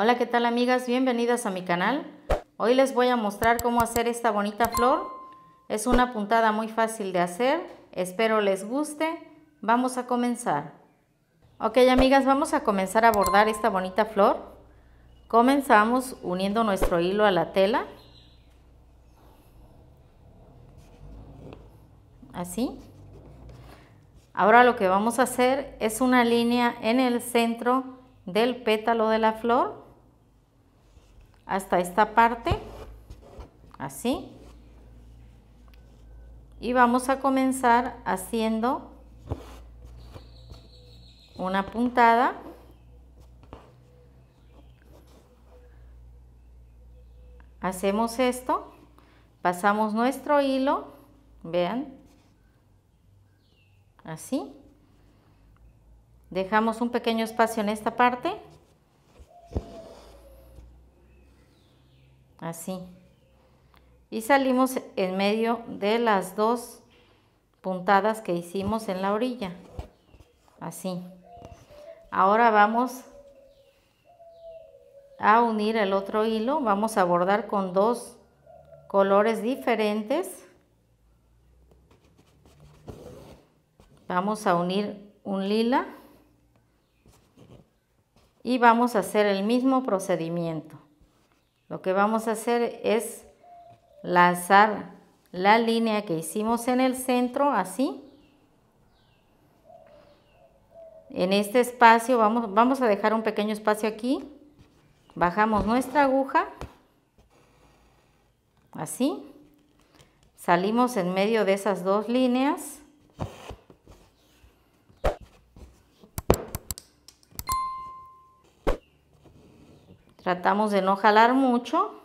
Hola, ¿qué tal amigas? Bienvenidas a mi canal. Hoy les voy a mostrar cómo hacer esta bonita flor. Es una puntada muy fácil de hacer. Espero les guste. Vamos a comenzar. Ok, amigas, vamos a comenzar a bordar esta bonita flor. Comenzamos uniendo nuestro hilo a la tela. Así. Ahora lo que vamos a hacer es una línea en el centro del pétalo de la flor hasta esta parte, así, y vamos a comenzar haciendo una puntada . Hacemos esto, pasamos nuestro hilo, vean, así. Dejamos un pequeño espacio en esta parte, así, y salimos en medio de las dos puntadas que hicimos en la orilla, así. Ahora vamos a unir el otro hilo, vamos a bordar con dos colores diferentes, vamos a unir un lila. Y vamos a hacer el mismo procedimiento. Lo que vamos a hacer es lazar la línea que hicimos en el centro, así. En este espacio vamos a dejar un pequeño espacio aquí. Bajamos nuestra aguja, así. Salimos en medio de esas dos líneas. Tratamos de no jalar mucho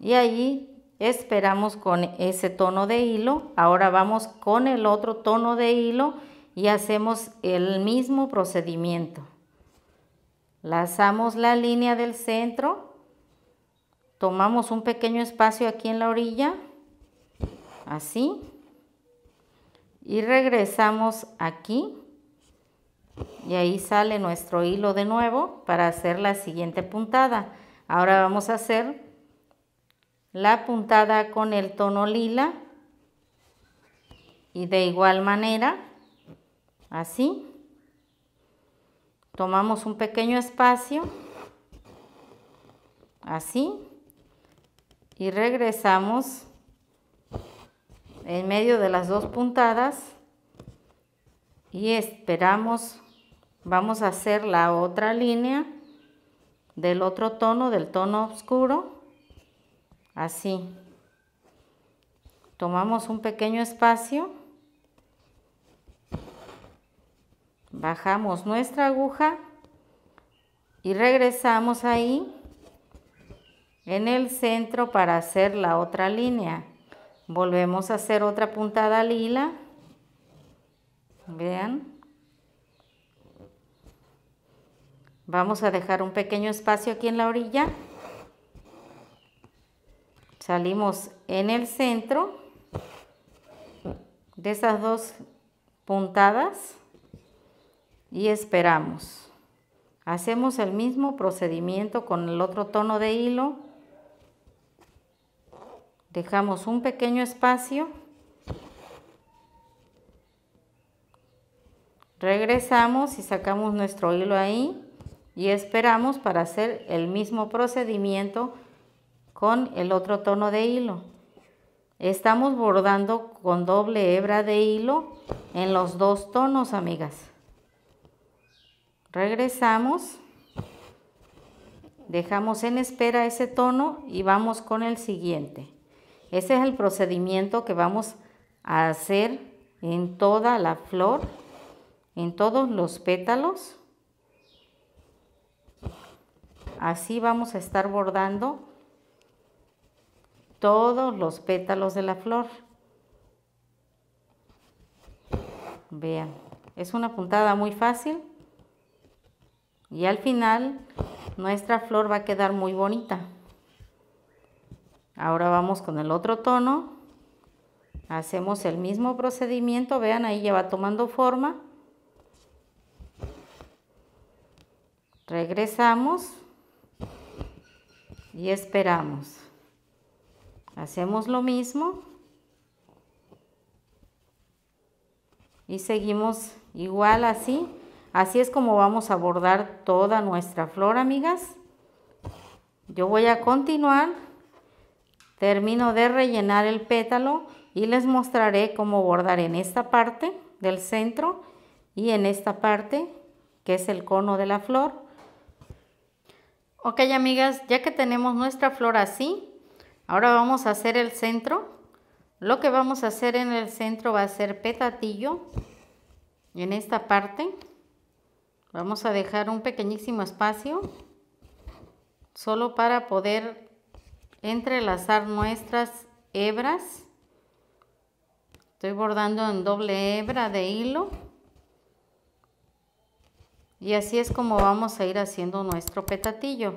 y ahí esperamos con ese tono de hilo. Ahora vamos con el otro tono de hilo y hacemos el mismo procedimiento. Lazamos la línea del centro, tomamos un pequeño espacio aquí en la orilla, así, y regresamos aquí. Y ahí sale nuestro hilo de nuevo para hacer la siguiente puntada. Ahora vamos a hacer la puntada con el tono lila y de igual manera, así. Tomamos un pequeño espacio, así, y regresamos en medio de las dos puntadas y esperamos. Vamos a hacer la otra línea del otro tono, del tono oscuro, así. Tomamos un pequeño espacio, bajamos nuestra aguja y regresamos ahí en el centro para hacer la otra línea. Volvemos a hacer otra puntada lila, vean. Vamos a dejar un pequeño espacio aquí en la orilla. Salimos en el centro de esas dos puntadas y esperamos. Hacemos el mismo procedimiento con el otro tono de hilo. Dejamos un pequeño espacio. Regresamos y sacamos nuestro hilo ahí. Y esperamos para hacer el mismo procedimiento con el otro tono de hilo. Estamos bordando con doble hebra de hilo en los dos tonos, amigas. Regresamos, dejamos en espera ese tono y vamos con el siguiente. Ese es el procedimiento que vamos a hacer en toda la flor, en todos los pétalos. Así vamos a estar bordando todos los pétalos de la flor. Vean, es una puntada muy fácil y al final nuestra flor va a quedar muy bonita. Ahora vamos con el otro tono. Hacemos el mismo procedimiento, vean, ahí ya va tomando forma. Regresamos. y esperamos. Hacemos lo mismo y seguimos igual así. Así es como vamos a bordar toda nuestra flor, amigas. Yo voy a continuar, termino de rellenar el pétalo y les mostraré cómo bordar en esta parte del centro y en esta parte que es el cono de la flor. Ok, amigas, ya que tenemos nuestra flor así, ahora vamos a hacer el centro. Lo que vamos a hacer en el centro va a ser petatillo. En esta parte vamos a dejar un pequeñísimo espacio solo para poder entrelazar nuestras hebras. Estoy bordando en doble hebra de hilo y así es como vamos a ir haciendo nuestro petatillo.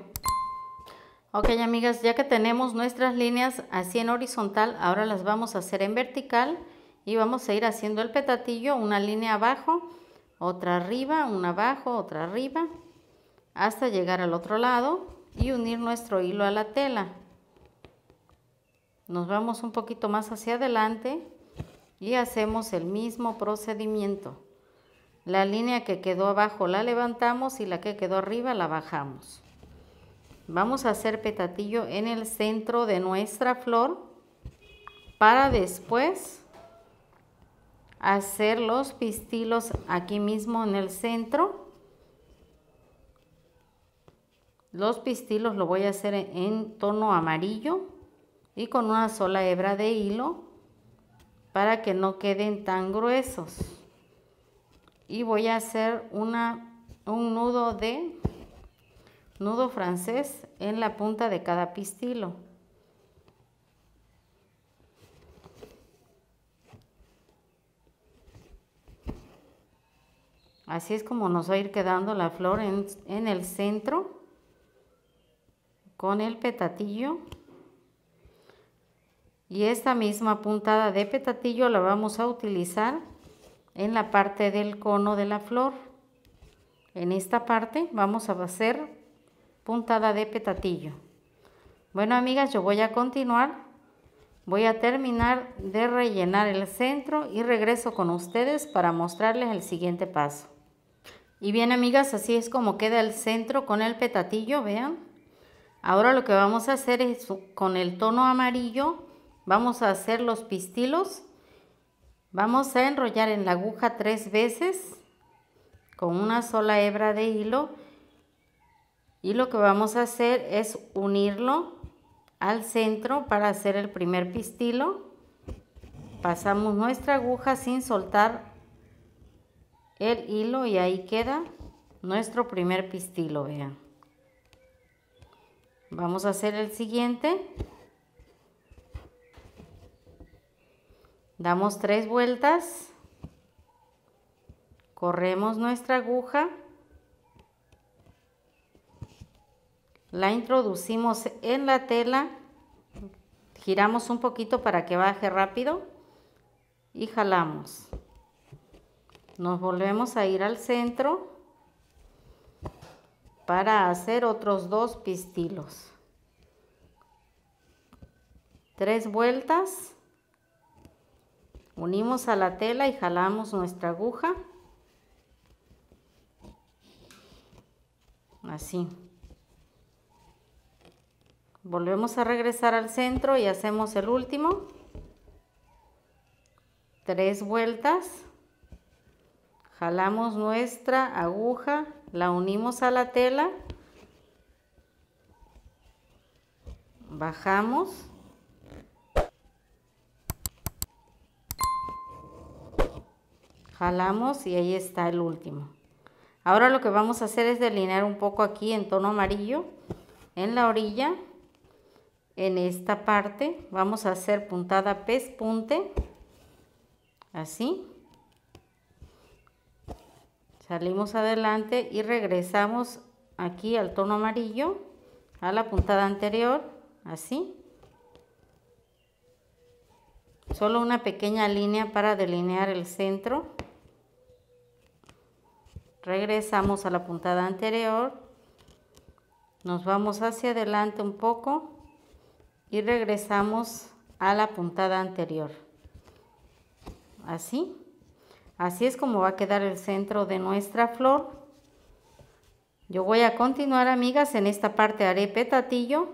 Ok, amigas, ya que tenemos nuestras líneas así en horizontal, ahora las vamos a hacer en vertical y vamos a ir haciendo el petatillo, una línea abajo, otra arriba, una abajo, otra arriba, hasta llegar al otro lado y unir nuestro hilo a la tela. Nos vamos un poquito más hacia adelante y hacemos el mismo procedimiento. La línea que quedó abajo la levantamos y la que quedó arriba la bajamos. Vamos a hacer petatillo en el centro de nuestra flor para después hacer los pistilos aquí mismo en el centro. Los pistilos lo voy a hacer en tono amarillo y con una sola hebra de hilo para que no queden tan gruesos. Y voy a hacer un nudo de nudo francés en la punta de cada pistilo. Así es como nos va a ir quedando la flor en el centro con el petatillo. Y esta misma puntada de petatillo la vamos a utilizar en la parte del cono de la flor. En esta parte vamos a hacer puntada de petatillo. Bueno, amigas, yo voy a continuar, voy a terminar de rellenar el centro y regreso con ustedes para mostrarles el siguiente paso. Y bien, amigas, así es como queda el centro con el petatillo, vean. Ahora lo que vamos a hacer es, con el tono amarillo, vamos a hacer los pistilos. Vamos a enrollar en la aguja 3 veces con una sola hebra de hilo. Y lo que vamos a hacer es unirlo al centro para hacer el primer pistilo. Pasamos nuestra aguja sin soltar el hilo y ahí queda nuestro primer pistilo, vean. Vamos a hacer el siguiente. Damos 3 vueltas. Corremos nuestra aguja. La introducimos en la tela, giramos un poquito para que baje rápido y jalamos. Nos volvemos a ir al centro para hacer otros 2 pistilos. 3 vueltas, unimos a la tela y jalamos nuestra aguja. Así. Volvemos a regresar al centro y hacemos el último. 3 vueltas. Jalamos nuestra aguja, la unimos a la tela. Bajamos. Jalamos y ahí está el último. Ahora lo que vamos a hacer es delinear un poco aquí en tono amarillo, en la orilla. En esta parte vamos a hacer puntada pespunte, así. Salimos adelante y regresamos aquí al tono amarillo, a la puntada anterior, así. Solo una pequeña línea para delinear el centro. Regresamos a la puntada anterior. Nos vamos hacia adelante un poco y regresamos a la puntada anterior. Así. Así es como va a quedar el centro de nuestra flor. Yo voy a continuar, amigas, en esta parte haré petatillo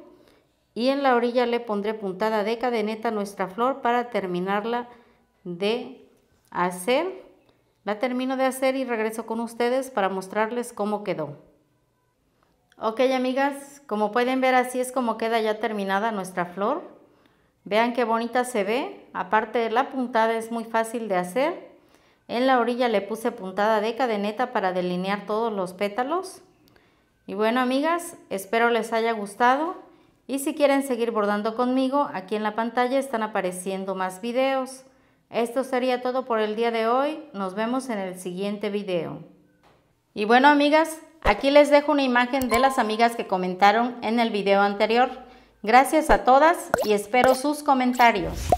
y en la orilla le pondré puntada de cadeneta a nuestra flor para terminarla de hacer. La termino de hacer y regreso con ustedes para mostrarles cómo quedó. Ok, amigas, como pueden ver, así es como queda ya terminada nuestra flor. Vean qué bonita se ve. Aparte, la puntada es muy fácil de hacer. En la orilla le puse puntada de cadeneta para delinear todos los pétalos. Y bueno, amigas, espero les haya gustado. Y si quieren seguir bordando conmigo, aquí en la pantalla están apareciendo más videos. Esto sería todo por el día de hoy. Nos vemos en el siguiente video. Y bueno, amigas, aquí les dejo una imagen de las amigas que comentaron en el video anterior. Gracias a todas y espero sus comentarios.